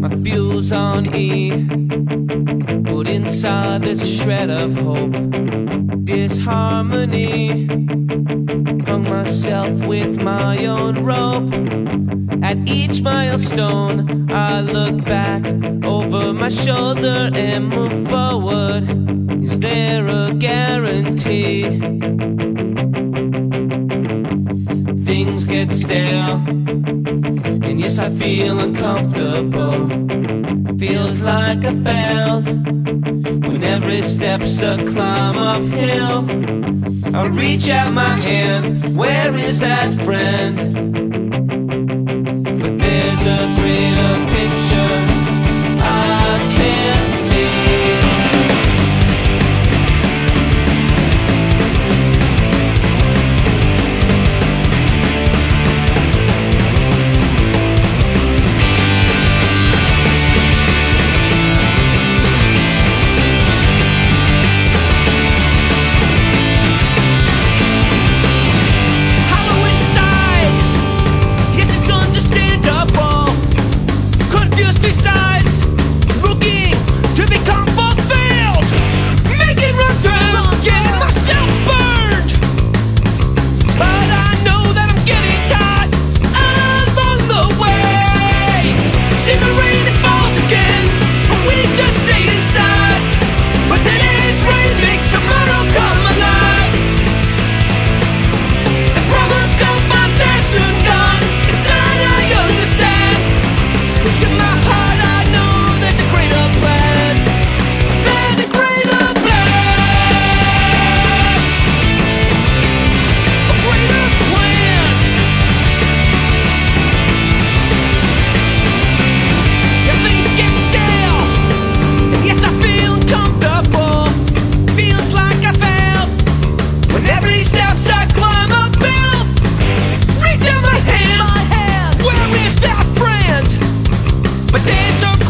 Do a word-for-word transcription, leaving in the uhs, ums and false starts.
my fuel's on E, but inside there's a shred of hope. Disharmony, hung myself with my own rope. At each milestone I look back over my shoulder and move forward. Is there a guarantee? Things get stale, and yes, I feel uncomfortable. Feels like I failed when every step's a climb uphill. I reach out my hand, where is that friend? But there's a greater picture I can't see. But there's a